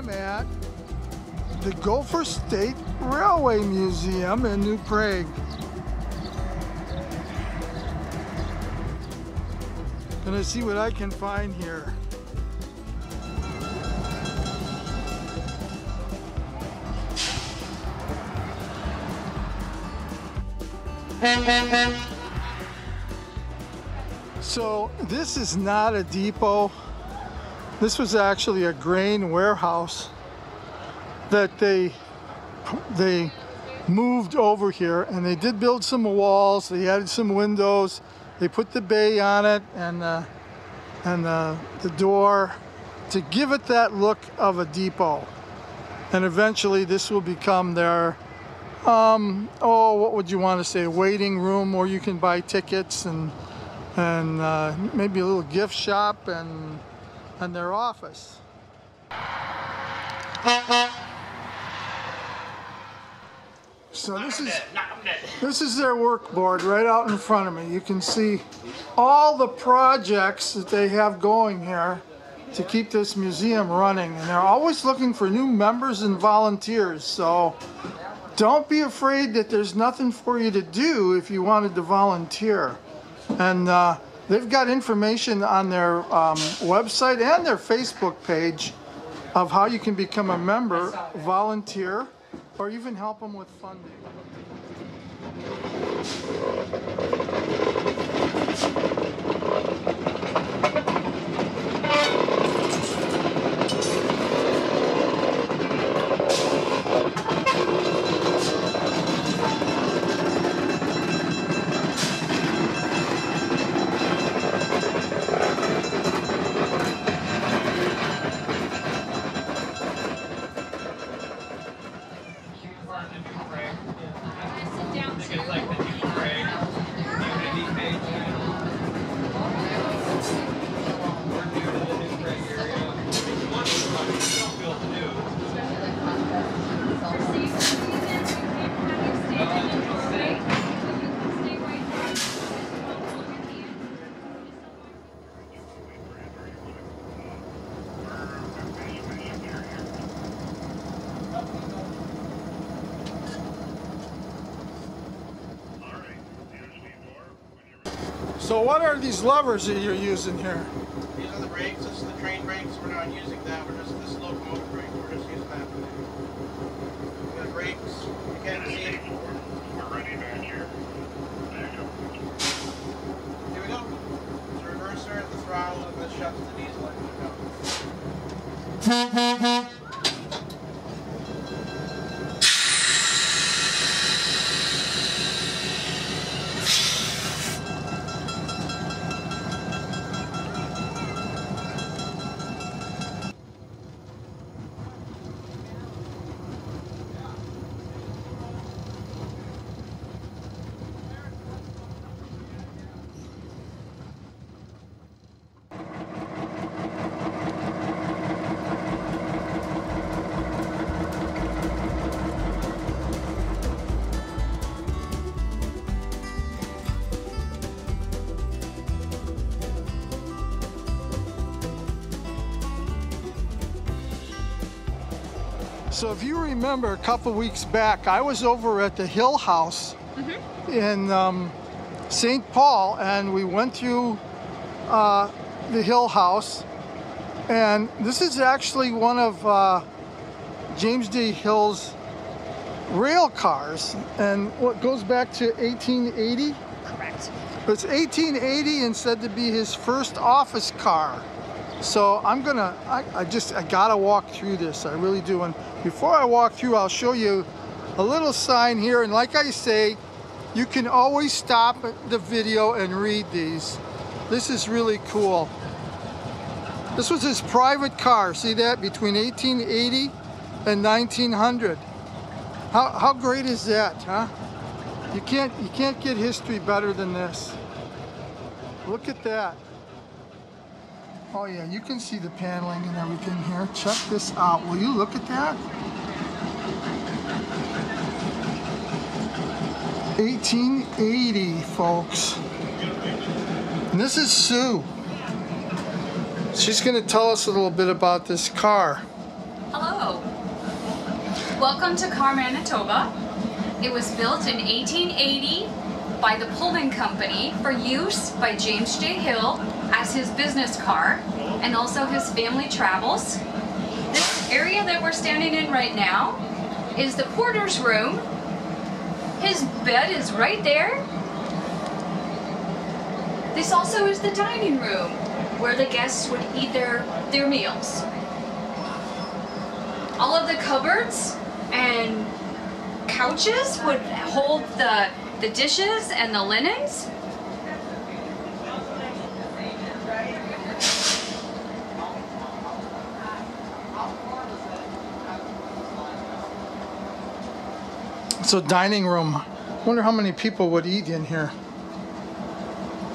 am at the Gopher State Railway Museum in New Prague. Gonna see what I can find here. So this is not a depot. This was actually a grain warehouse that they moved over here, and they did build some walls, they added some windows, they put the bay on it and the door to give it that look of a depot. And eventually this will become their what would you want to say, waiting room where you can buy tickets and maybe a little gift shop and their office. So this is their work board right out in front of me. You can see all the projects that they have going here to keep this museum running, and they're always looking for new members and volunteers. So don't be afraid that there's nothing for you to do if you wanted to volunteer. And they've got information on their website and their Facebook page of how you can become a member, volunteer, or even help them with funding. So what are these levers that you're using here? These are the brakes. This is the train brakes. We're not using that. We're just this locomotive brake. We're just using that. The brakes. You can't see it. We're ready back here. There you go. Here we go. It's the reverser, the throttle, and this shuts the diesel engine down. So if you remember a couple weeks back, I was over at the Hill House in St. Paul, and we went through the Hill House. And this is actually one of James J. Hill's rail cars, and what goes back to 1880? Correct. But it's 1880 and said to be his first office car. So I gotta walk through this, I really do. And before I walk through, I'll show you a little sign here. And like I say, you can always stop the video and read these. This is really cool. This was his private car, see that? Between 1880 and 1900. How great is that, huh? You can't get history better than this. Look at that. Oh yeah, you can see the paneling and everything here. Check this out. Will you look at that? 1880, folks. And this is Sue. She's going to tell us a little bit about this car. Hello, Welcome to Car Manitoba. It was built in 1880 by the Pullman Company for use by James J. Hill as his business car and also his family travels. This area that we're standing in right now is the porter's room. His bed is right there. This also is the dining room where the guests would eat their meals. All of the cupboards and couches would hold the dishes and the linens. So dining room, I wonder how many people would eat in here.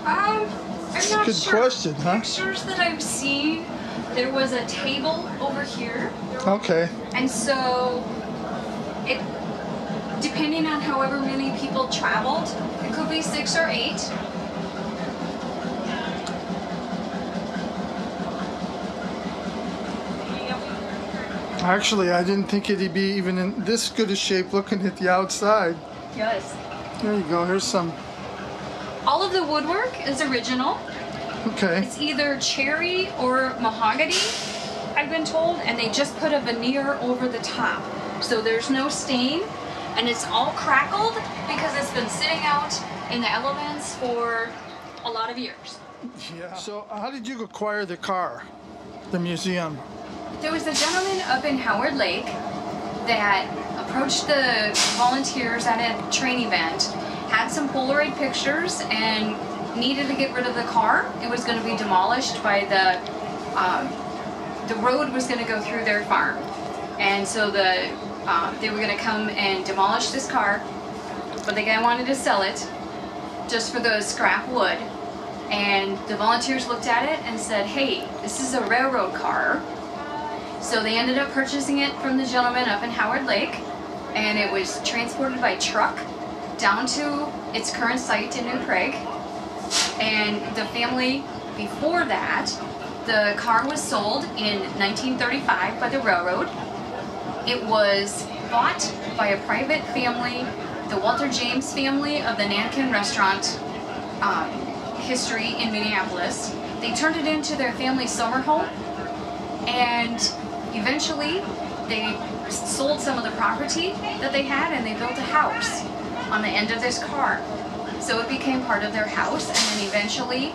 I'm not sure. Good question, huh? Pictures that I've seen, there was a table over here. Okay. And so, depending on however many people traveled, it could be 6 or 8. Actually, I didn't think it'd be even in this good a shape looking at the outside. Yes. There you go, here's some. All of the woodwork is original. Okay. It's either cherry or mahogany, I've been told, and they just put a veneer over the top. So there's no stain, and it's all crackled because it's been sitting out in the elements for a lot of years. Yeah. So how did you acquire the car, the museum? There was a gentleman up in Howard Lake that approached the volunteers at a train event, had some Polaroid pictures, and needed to get rid of the car. It was going to be demolished by the road was going to go through their farm, and so they were going to come and demolish this car, but the guy wanted to sell it just for the scrap wood. And the volunteers looked at it and said, hey, this is a railroad car. So they ended up purchasing it from the gentleman up in Howard Lake, and it was transported by truck down to its current site in New Prague. And the family, before that, the car was sold in 1935 by the railroad. It was bought by a private family, the Walter James family of the Nankin restaurant history in Minneapolis. They turned it into their family summer home, and eventually they sold some of the property that they had, and they built a house on the end of this car. So it became part of their house, and then eventually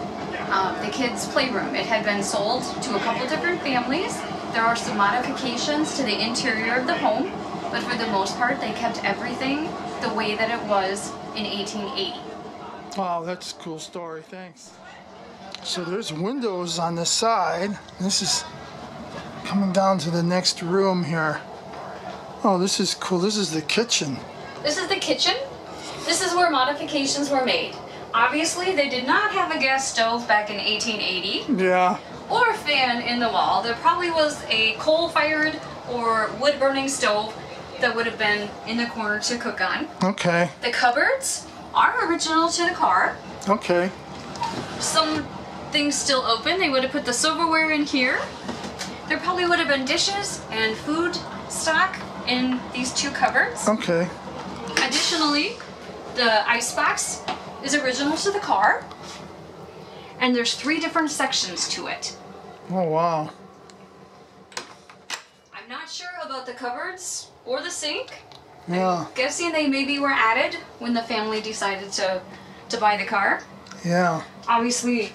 the kids' playroom. It had been sold to a couple different families. There are some modifications to the interior of the home, but for the most part, they kept everything the way that it was in 1880. Wow, that's a cool story. Thanks. So there's windows on the side. This is coming down to the next room here. Oh, this is cool. This is the kitchen. This is the kitchen. This is where modifications were made. Obviously, they did not have a gas stove back in 1880. Yeah. Or a fan in the wall. There probably was a coal-fired or wood-burning stove that would have been in the corner to cook on. Okay. The cupboards are original to the car. Okay. Some things still open. They would have put the silverware in here. There probably would have been dishes and food stock in these two cupboards. Okay. Additionally, the icebox is original to the car, and there's 3 different sections to it. Oh, wow. I'm not sure about the cupboards or the sink. Yeah. I'm guessing they maybe were added when the family decided to buy the car. Yeah. Obviously,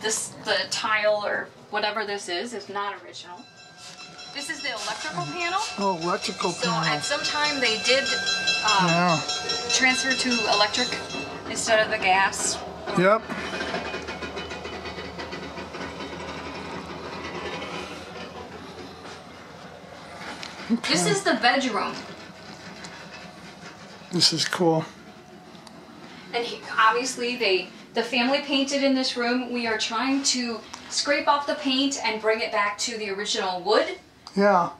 the tile or whatever this is not original. This is the electrical panel. Oh, electrical panel. So at some time they did transfer to electric instead of the gas. Yep. Okay. This is the bedroom. This is cool. And obviously the family painted in this room. We are trying to scrape off the paint and bring it back to the original wood. Yeah.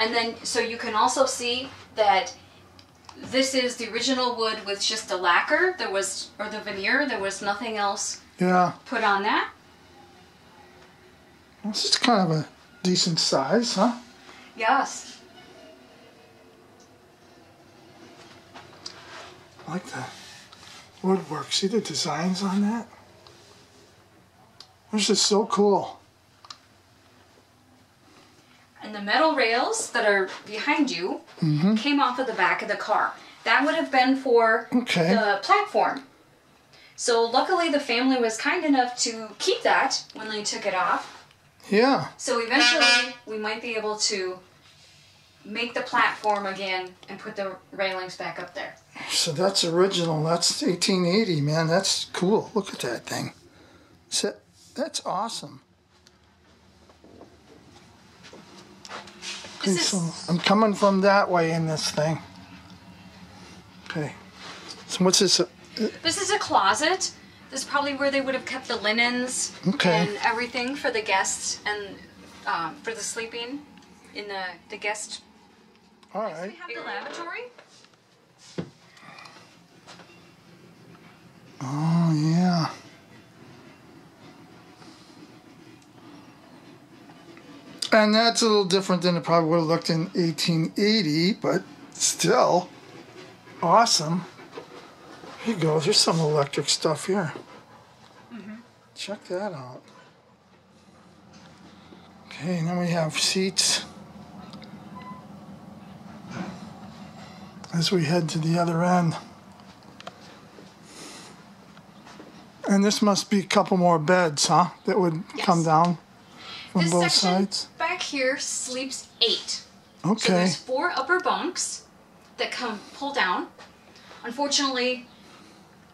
And then, so you can also see that this is the original wood with just the lacquer. There was, or the veneer, there was nothing else put on that. This is kind of a decent size, huh? Yes. I like the woodwork. See the designs on that? This is so cool. And the metal rails that are behind you came off of the back of the car. That would have been for the platform. So luckily the family was kind enough to keep that when they took it off. Yeah. So eventually we might be able to make the platform again and put the railings back up there. So that's original. That's 1880, man. That's cool. Look at that thing. That's awesome. Okay, so I'm coming from that way in this thing. Okay. So what's this? This is a closet. This is probably where they would have kept the linens and everything for the guests and for the sleeping in the guest. All right. We have the lavatory. Oh, yeah. And that's a little different than it probably would have looked in 1880, but still awesome. Here you go. There's some electric stuff here. Check that out. Okay, now we have seats as we head to the other end. And this must be a couple more beds, huh? That would come down from this both sides? Back here sleeps 8. Okay. So there's 4 upper bunks that come pull down. Unfortunately,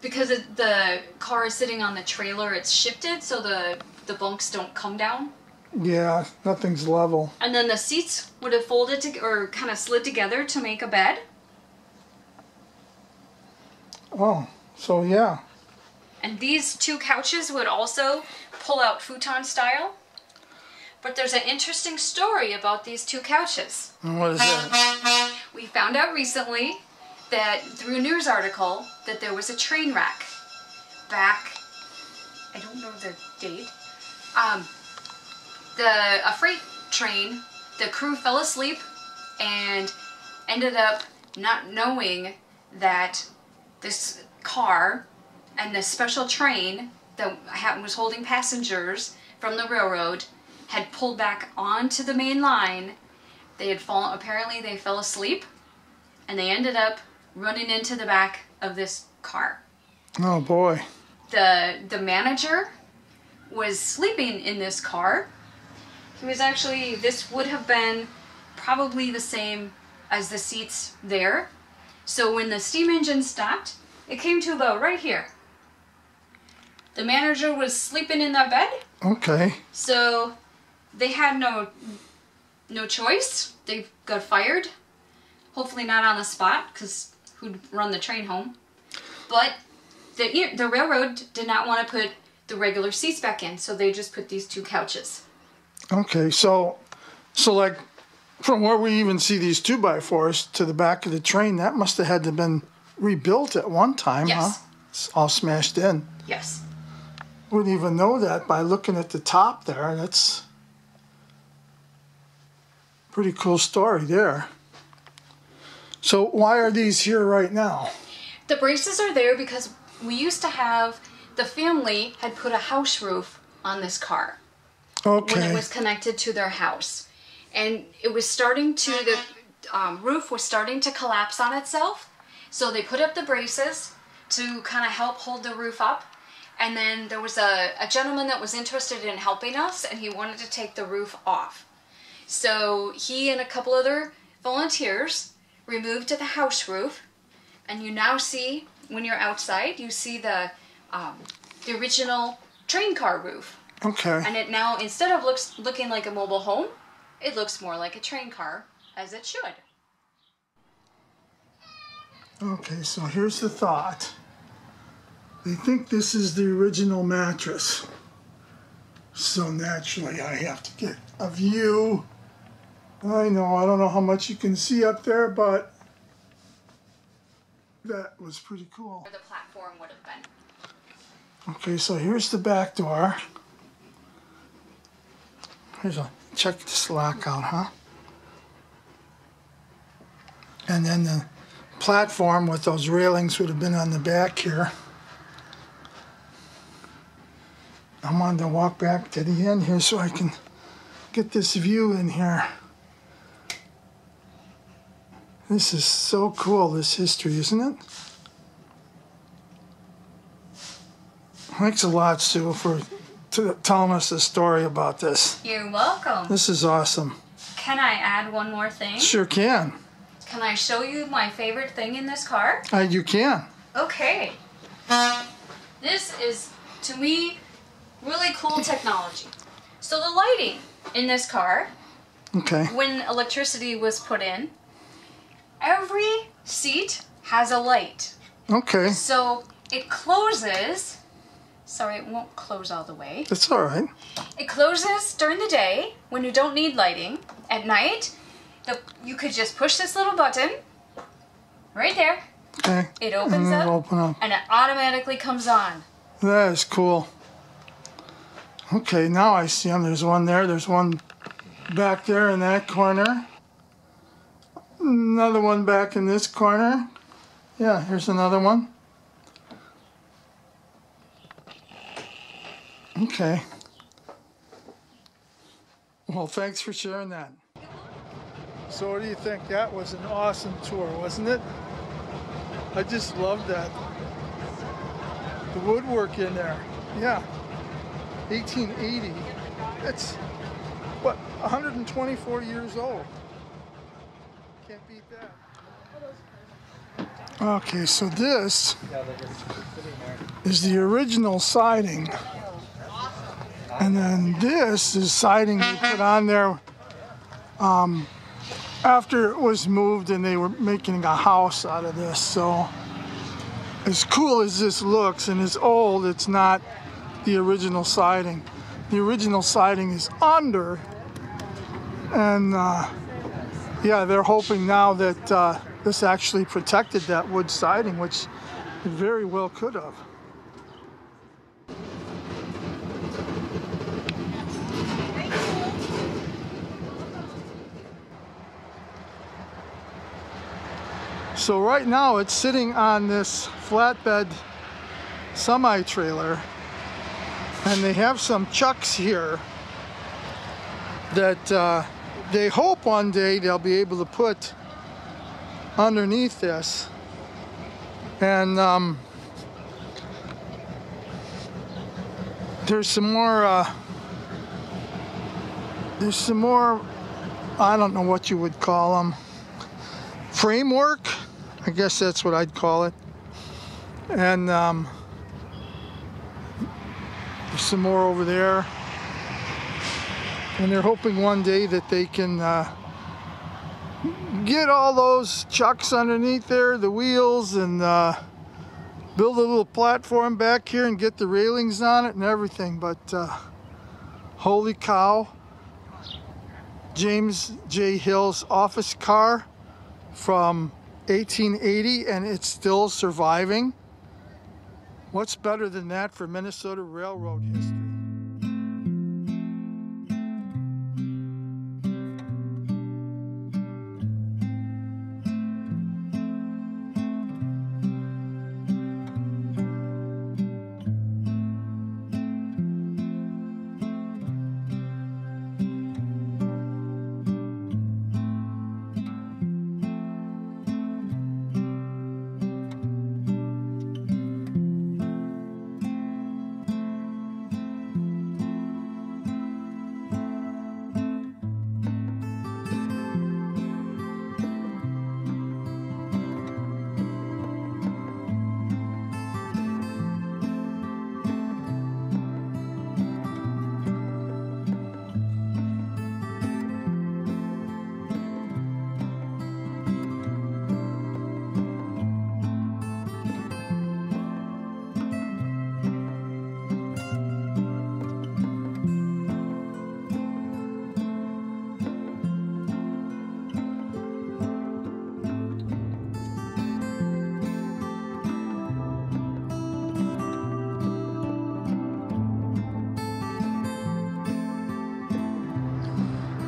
because the car is sitting on the trailer, it's shifted, so the bunks don't come down. Yeah, nothing's level. And then the seats would have folded or kind of slid together to make a bed. Oh, so yeah. And these 2 couches would also pull out futon style. But there's an interesting story about these 2 couches. And what is that? We found out recently that through a news article that there was a train wreck back, I don't know the date, a freight train, the crew fell asleep and ended up not knowing that this car and this special train that was holding passengers from the railroad had pulled back onto the main line. They had fallen, apparently they fell asleep and they ended up running into the back of this car. Oh boy. The manager was sleeping in this car. He was actually, this would have been probably the same as the seats there. So when the steam engine stopped, it came to about right here. The manager was sleeping in that bed. Okay. So they had no choice. They got fired. Hopefully not on the spot, because who'd run the train home? But the railroad did not want to put the regular seats back in, so they just put these 2 couches. Okay, so like from where we even see these 2x4s to the back of the train, that must have had to have been rebuilt at one time, huh? It's all smashed in. Yes. Wouldn't even know that by looking at the top there. That's a pretty cool story there. So why are these here right now? The braces are there because we used to have, the family had put a house roof on this car. Okay. When it was connected to their house. And it was starting to, the roof was starting to collapse on itself. So they put up the braces to kind of help hold the roof up. And then there was a gentleman that was interested in helping us and he wanted to take the roof off. So he and a couple other volunteers removed to the house roof, and you now see, when you're outside, you see the original train car roof. Okay. And it now, instead of looking like a mobile home, it looks more like a train car, as it should. Okay, so here's the thought. They think this is the original mattress. So naturally, I have to get a view. I know, I don't know how much you can see up there, but that was pretty cool. Where the platform would have been. Okay, so here's the back door. Here's a, check this lock out, huh? And then the platform with those railings would have been on the back here. I wanted to walk back to the end here so I can get this view in here. This is so cool, this history, isn't it? Thanks a lot, Sue, for telling us the story about this. You're welcome. This is awesome. Can I add one more thing? Sure can. Can I show you my favorite thing in this car? You can. Okay. This is, to me, really cool technology. So the lighting in this car, okay, when electricity was put in, every seat has a light. Okay. So it closes. Sorry, it won't close all the way. That's all right. It closes during the day when you don't need lighting. At night, you could just push this little button right there. Okay. It opens up, and it automatically comes on. That is cool. Okay, now I see them. There's one there. There's one back there in that corner. Another one back in this corner. Yeah, here's another one. Okay. Well, thanks for sharing that. So what do you think? That was an awesome tour, wasn't it? I just loved that. The woodwork in there. Yeah. 1880. It's, what, 124 years old. Can't beat that. Okay, so this is the original siding. And then this is siding they put on there after it was moved and they were making a house out of this. So as cool as this looks and as old, it's not the original siding. The original siding is under. And yeah, they're hoping now that this actually protected that wood siding, which it very well could have. So right now it's sitting on this flatbed semi-trailer, and they have some chucks here that they hope one day they'll be able to put underneath this. And there's some more, I don't know what you would call them, framework? I guess that's what I'd call it. And there's some more over there. And they're hoping one day that they can get all those chucks underneath there, the wheels, and build a little platform back here and get the railings on it and everything. But holy cow, James J. Hill's office car from 1880, and it's still surviving. What's better than that for Minnesota railroad history?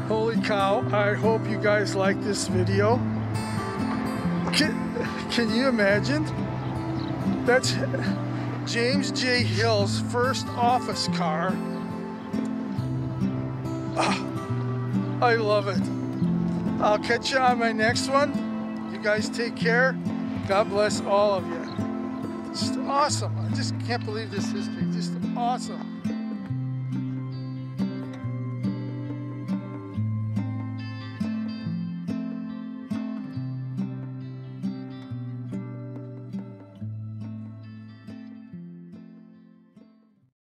Holy cow, I hope you guys like this video. Can you imagine? That's James J. Hill's first office car. Oh, I love it. I'll catch you on my next one. You guys take care. God bless all of you. Just awesome. I just can't believe this history. Just awesome.